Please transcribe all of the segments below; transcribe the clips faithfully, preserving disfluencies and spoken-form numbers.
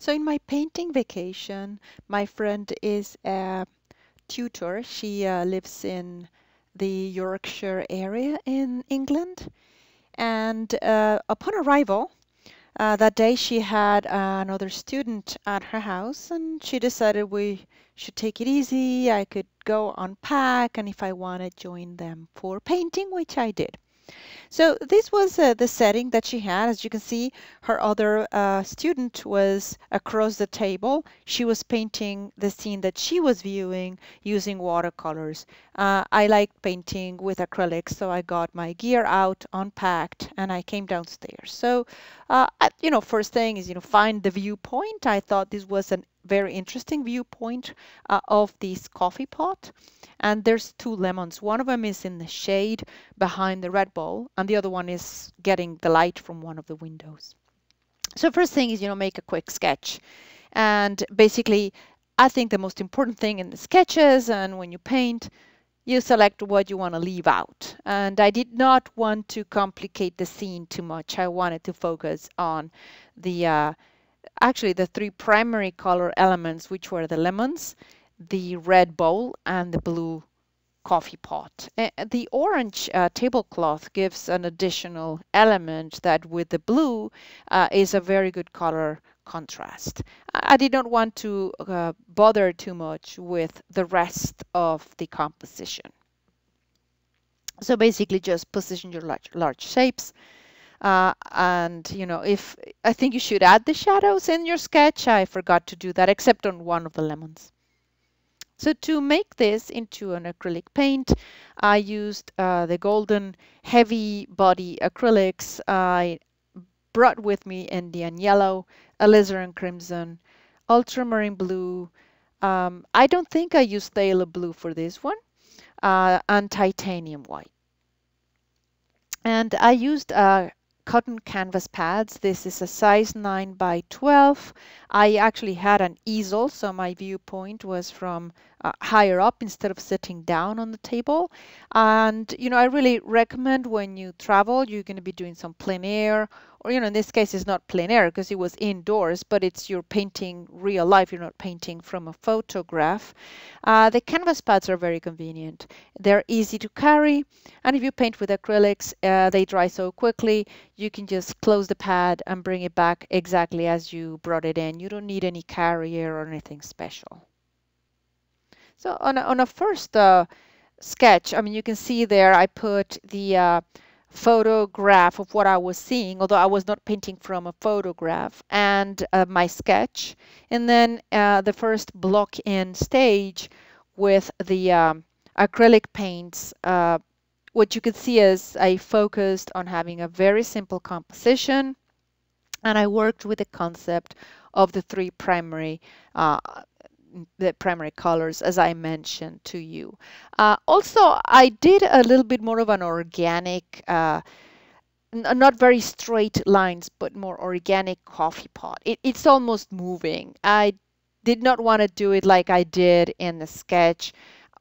So in my painting vacation, my friend is a tutor. She uh, lives in the Yorkshire area in England. And uh, upon arrival, uh, that day she had uh, another student at her house, and she decided we should take it easy. I could go unpack, and if I want to join them for painting, which I did. So this was uh, the setting that she had. As you can see, her other uh, student was across the table. She was painting the scene that she was viewing using watercolors. Uh, I liked painting with acrylics, so I got my gear out, unpacked, and I came downstairs. So, uh, I, you know, first thing is, you know, find the viewpoint. I thought this was an very interesting viewpoint uh, of this coffee pot, and there's two lemons. One of them is in the shade behind the red bowl, and the other one is getting the light from one of the windows. So first thing is, you know, make a quick sketch, and basically I think the most important thing in the sketches and when you paint, you select what you want to leave out. And I did not want to complicate the scene too much. I wanted to focus on the uh, actually the three primary color elements, which were the lemons, the red bowl, and the blue coffee pot. Uh, the orange uh, tablecloth gives an additional element that with the blue uh, is a very good color contrast. I did not want to uh, bother too much with the rest of the composition. So basically just position your large, large shapes. Uh, and, you know, if I think you should add the shadows in your sketch. I forgot to do that, except on one of the lemons. So to make this into an acrylic paint, I used uh, the golden heavy body acrylics. I brought with me Indian yellow, alizarin crimson, ultramarine blue. Um, I don't think I used phthalo blue for this one, uh, and titanium white. And I used uh, cotton canvas pads. This is a size nine by twelve. I actually had an easel, so my viewpoint was from uh, higher up instead of sitting down on the table. And, you know, I really recommend when you travel, you're going to be doing some plein air, or, you know, in this case, it's not plein air because it was indoors, but it's you're painting real life. You're not painting from a photograph. Uh, the canvas pads are very convenient. They're easy to carry. And if you paint with acrylics, uh, they dry so quickly. You can just close the pad and bring it back exactly as you brought it in. You don't need any carrier or anything special. So on a, on a first uh, sketch, I mean, you can see there I put the uh, photograph of what I was seeing, although I was not painting from a photograph, and uh, my sketch, and then uh, the first block in stage with the um, acrylic paints. Uh, what you could see is I focused on having a very simple composition, and I worked with the concept of the three primary uh, the primary colors, as I mentioned to you. Uh, also, I did a little bit more of an organic, uh, not very straight lines, but more organic coffee pot. It, it's almost moving. I did not want to do it like I did in the sketch,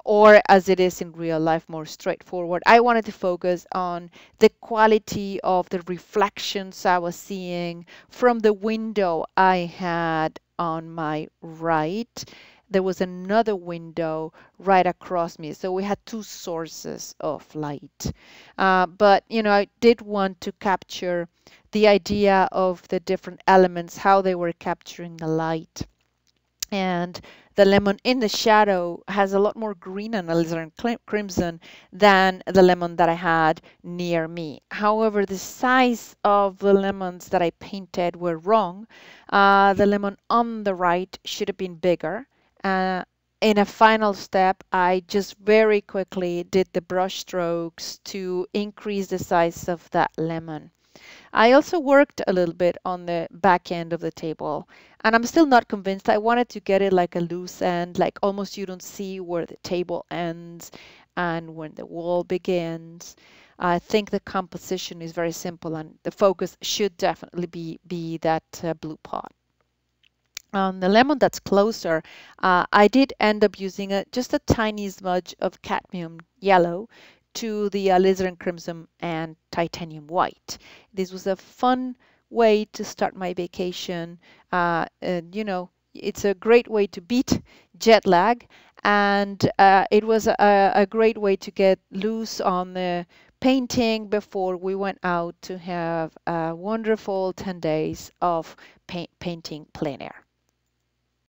or as it is in real life, more straightforward. I wanted to focus on the quality of the reflections I was seeing from the window I had on my right. There was another window right across me, so we had two sources of light. Uh, but, you know, I did want to capture the idea of the different elements, how they were capturing the light. And the lemon in the shadow has a lot more green and alizarin crimson than the lemon that I had near me. However, the size of the lemons that I painted were wrong. Uh, the lemon on the right should have been bigger. Uh, in a final step, I just very quickly did the brush strokes to increase the size of that lemon. I also worked a little bit on the back end of the table, and I'm still not convinced. I wanted to get it like a loose end, like almost you don't see where the table ends and when the wall begins. I think the composition is very simple, and the focus should definitely be, be that uh, blue pot. On the lemon that's closer, uh, I did end up using a, just a tiny smudge of cadmium yellow to the alizarin crimson and titanium white. This was a fun way to start my vacation. Uh, and, you know, it's a great way to beat jet lag. And uh, it was a, a great way to get loose on the painting before we went out to have a wonderful ten days of paint, painting plein air.